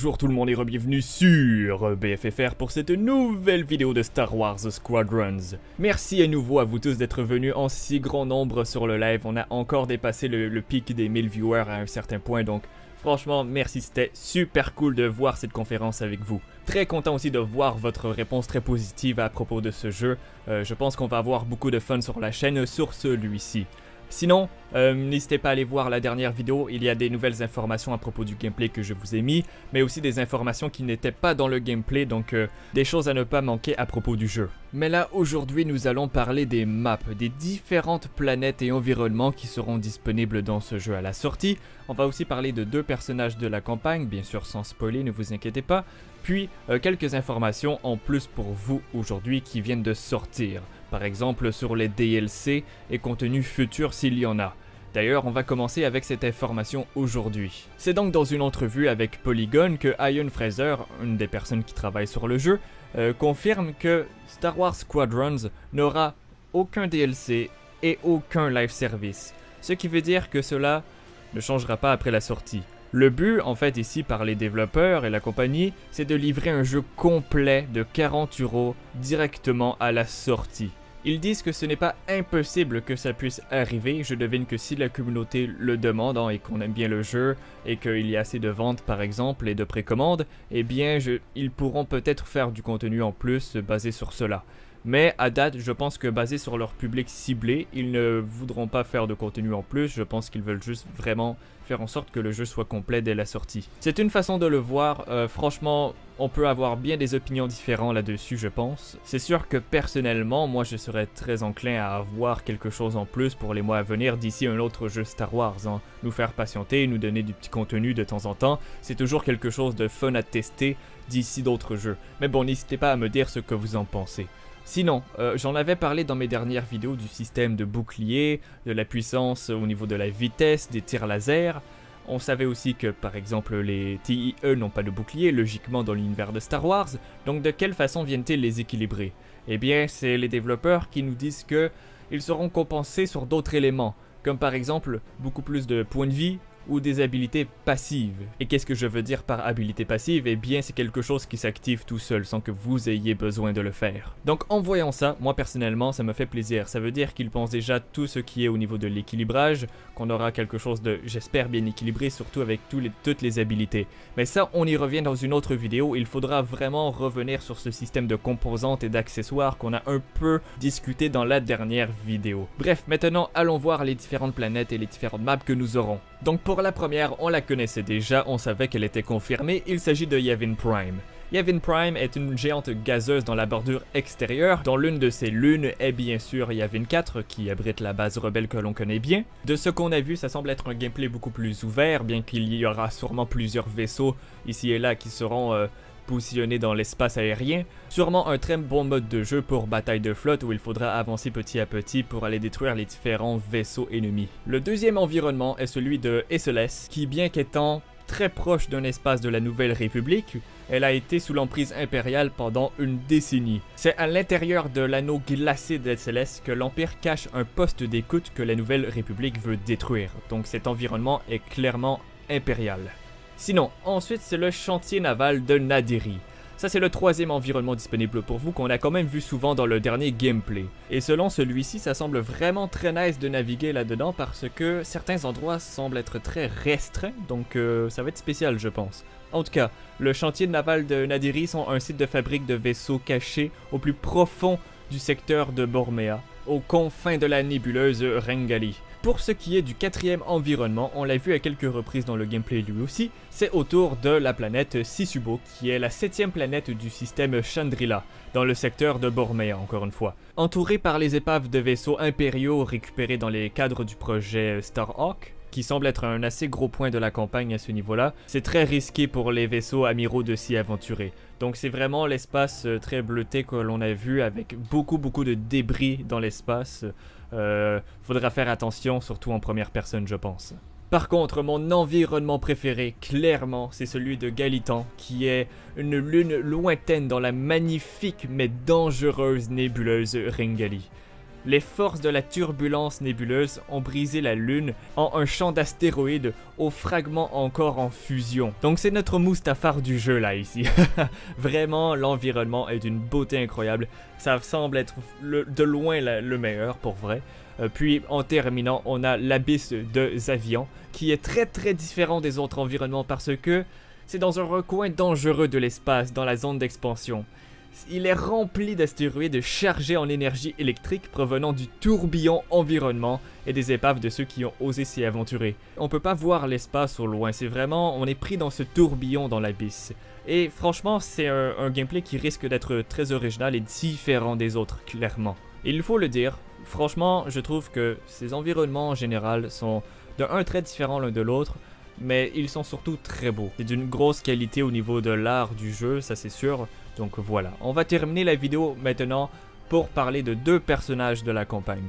Bonjour tout le monde et bienvenue sur BFFR pour cette nouvelle vidéo de Star Wars Squadrons. Merci à nouveau à vous tous d'être venus en si grand nombre sur le live. On a encore dépassé le pic des 1000 viewers à un certain point, donc franchement merci, c'était super cool de voir cette conférence avec vous. Très content aussi de voir votre réponse très positive à propos de ce jeu. Je pense qu'on va avoir beaucoup de fun sur la chaîne sur celui-ci. Sinon, n'hésitez pas à aller voir la dernière vidéo, il y a des nouvelles informations à propos du gameplay que je vous ai mis, mais aussi des informations qui n'étaient pas dans le gameplay, donc des choses à ne pas manquer à propos du jeu. Mais là, aujourd'hui, nous allons parler des maps, des différentes planètes et environnements qui seront disponibles dans ce jeu à la sortie. On va aussi parler de deux personnages de la campagne, bien sûr sans spoiler, ne vous inquiétez pas. Puis, quelques informations en plus pour vous aujourd'hui qui viennent de sortir. Par exemple sur les DLC et contenus futurs s'il y en a. D'ailleurs, on va commencer avec cette information aujourd'hui. C'est donc dans une entrevue avec Polygon que Ian Fraser, une des personnes qui travaille sur le jeu, confirme que Star Wars Squadrons n'aura aucun DLC et aucun live service. Ce qui veut dire que cela ne changera pas après la sortie. Le but, en fait, ici par les développeurs et la compagnie, c'est de livrer un jeu complet de 40 € directement à la sortie. Ils disent que ce n'est pas impossible que ça puisse arriver, je devine que si la communauté le demande et qu'on aime bien le jeu et qu'il y a assez de ventes par exemple et de précommandes, eh bien ils pourront peut-être faire du contenu en plus basé sur cela. Mais à date, je pense que basé sur leur public ciblé, ils ne voudront pas faire de contenu en plus. Je pense qu'ils veulent juste vraiment faire en sorte que le jeu soit complet dès la sortie. C'est une façon de le voir. Franchement, on peut avoir bien des opinions différentes là-dessus, je pense. C'est sûr que personnellement, moi, je serais très enclin à avoir quelque chose en plus pour les mois à venir d'ici un autre jeu Star Wars. Hein. Nous faire patienter, nous donner du petit contenu de temps en temps, c'est toujours quelque chose de fun à tester d'ici d'autres jeux. Mais bon, n'hésitez pas à me dire ce que vous en pensez. Sinon, j'en avais parlé dans mes dernières vidéos du système de bouclier, de la puissance au niveau de la vitesse, des tirs laser. On savait aussi que par exemple les TIE n'ont pas de bouclier, logiquement dans l'univers de Star Wars, donc de quelle façon viennent-ils les équilibrer? Eh bien, c'est les développeurs qui nous disent qu'ils seront compensés sur d'autres éléments, comme par exemple beaucoup plus de points de vie, ou des habilités passives. Et qu'est-ce que je veux dire par habilité passive? Eh bien, c'est quelque chose qui s'active tout seul sans que vous ayez besoin de le faire. Donc en voyant ça, moi personnellement, ça me fait plaisir. Ça veut dire qu'ils pensent déjà tout ce qui est au niveau de l'équilibrage, qu'on aura quelque chose de, j'espère, bien équilibré, surtout avec toutes les habilités. Mais ça, on y revient dans une autre vidéo. Il faudra vraiment revenir sur ce système de composantes et d'accessoires qu'on a un peu discuté dans la dernière vidéo. Bref, maintenant, allons voir les différentes planètes et les différentes maps que nous aurons. Donc pour la première, on la connaissait déjà, on savait qu'elle était confirmée, il s'agit de Yavin Prime. Yavin Prime est une géante gazeuse dans la bordure extérieure, dont l'une de ces lunes est bien sûr Yavin 4, qui abrite la base rebelle que l'on connaît bien. De ce qu'on a vu, ça semble être un gameplay beaucoup plus ouvert, bien qu'il y aura sûrement plusieurs vaisseaux ici et là qui seront positionné dans l'espace aérien, sûrement un très bon mode de jeu pour bataille de flotte où il faudra avancer petit à petit pour aller détruire les différents vaisseaux ennemis. Le deuxième environnement est celui de Esseles, qui bien qu'étant très proche d'un espace de la Nouvelle République, elle a été sous l'emprise impériale pendant une décennie. C'est à l'intérieur de l'anneau glacé d'Esseles que l'Empire cache un poste d'écoute que la Nouvelle République veut détruire, donc cet environnement est clairement impérial. Sinon, ensuite, c'est le chantier naval de Nadiri. Ça, c'est le troisième environnement disponible pour vous qu'on a quand même vu souvent dans le dernier gameplay. Et selon celui-ci, ça semble vraiment très nice de naviguer là-dedans parce que certains endroits semblent être très restreints, donc ça va être spécial, je pense. En tout cas, le chantier naval de Nadiri sont un site de fabrique de vaisseaux cachés au plus profond du secteur de Borméa, aux confins de la nébuleuse Ringali. Pour ce qui est du quatrième environnement, on l'a vu à quelques reprises dans le gameplay lui aussi, c'est autour de la planète Sisubo, qui est la 7e planète du système Chandrila, dans le secteur de Borméa encore une fois. Entourée par les épaves de vaisseaux impériaux récupérés dans les cadres du projet Starhawk, qui semble être un assez gros point de la campagne à ce niveau-là, c'est très risqué pour les vaisseaux amiraux de s'y aventurer. Donc c'est vraiment l'espace très bleuté que l'on a vu avec beaucoup de débris dans l'espace. Faudra faire attention, surtout en première personne, je pense. Par contre, mon environnement préféré, clairement, c'est celui de Galitan, qui est une lune lointaine dans la magnifique mais dangereuse nébuleuse Ringali. les forces de la turbulence nébuleuse ont brisé la Lune en un champ d'astéroïdes aux fragments encore en fusion. Donc c'est notre Mustafar du jeu là ici. Vraiment, l'environnement est d'une beauté incroyable. Ça semble être de loin le meilleur pour vrai. Puis en terminant, on a l'abysse de Zavian qui est très très différent des autres environnements parce que c'est dans un recoin dangereux de l'espace, dans la zone d'expansion. Il est rempli d'astéroïdes chargés en énergie électrique provenant du tourbillon environnement et des épaves de ceux qui ont osé s'y aventurer. On peut pas voir l'espace au loin, c'est vraiment, on est pris dans ce tourbillon dans l'abysse. Et franchement, c'est un gameplay qui risque d'être très original et différent des autres, clairement. Il faut le dire, franchement, je trouve que ces environnements en général sont d'un trait différent l'un de l'autre, mais ils sont surtout très beaux. C'est d'une grosse qualité au niveau de l'art du jeu, ça c'est sûr. Donc voilà, on va terminer la vidéo maintenant pour parler de deux personnages de la campagne.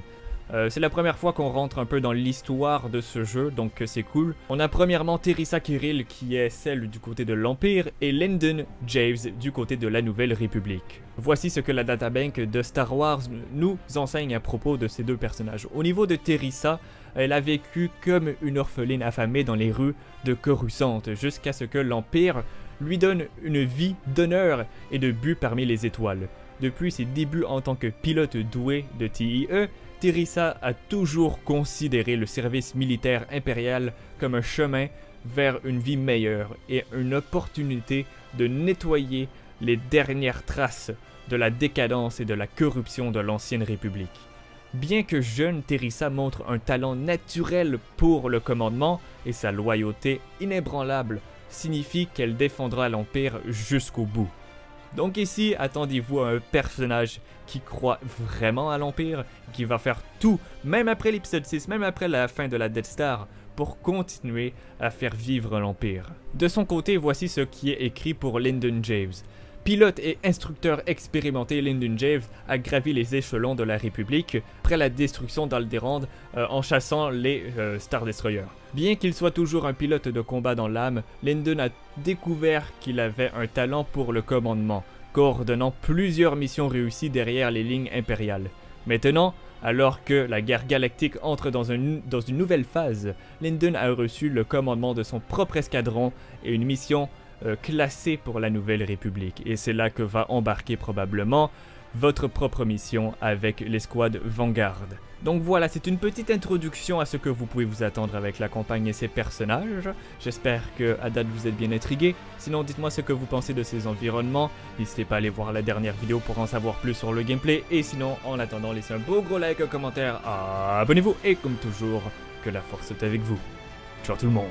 C'est la première fois qu'on rentre un peu dans l'histoire de ce jeu, donc c'est cool. On a premièrement Teresa Kirill qui est celle du côté de l'Empire et Lyndon James du côté de la Nouvelle République. Voici ce que la databank de Star Wars nous enseigne à propos de ces deux personnages. Au niveau de Teresa, elle a vécu comme une orpheline affamée dans les rues de Coruscant jusqu'à ce que l'Empire lui donne une vie d'honneur et de but parmi les étoiles. Depuis ses débuts en tant que pilote doué de TIE, Teresa a toujours considéré le service militaire impérial comme un chemin vers une vie meilleure et une opportunité de nettoyer les dernières traces de la décadence et de la corruption de l'ancienne République. Bien que jeune, Teresa montre un talent naturel pour le commandement et sa loyauté inébranlable signifie qu'elle défendra l'Empire jusqu'au bout. Donc ici, attendez-vous à un personnage qui croit vraiment à l'Empire, qui va faire tout, même après l'épisode 6, même après la fin de la Death Star, pour continuer à faire vivre l'Empire. De son côté, voici ce qui est écrit pour Lyndon James. Pilote et instructeur expérimenté, Lyndon James a gravi les échelons de la République après la destruction d'Alderaan en chassant les Star Destroyers. Bien qu'il soit toujours un pilote de combat dans l'âme, Lyndon a découvert qu'il avait un talent pour le commandement, coordonnant plusieurs missions réussies derrière les lignes impériales. Maintenant, alors que la guerre galactique entre dans une nouvelle phase, Lyndon a reçu le commandement de son propre escadron et une mission classé pour la Nouvelle République, et c'est là que va embarquer probablement votre propre mission avec l'escouade Vanguard. Donc voilà, c'est une petite introduction à ce que vous pouvez vous attendre avec la campagne et ses personnages. J'espère que à date vous êtes bien intrigués. Sinon dites-moi ce que vous pensez de ces environnements. N'hésitez pas à aller voir la dernière vidéo pour en savoir plus sur le gameplay. Et sinon, en attendant, laissez un beau gros like, un commentaire, abonnez-vous et comme toujours, que la force soit avec vous. Ciao tout le monde.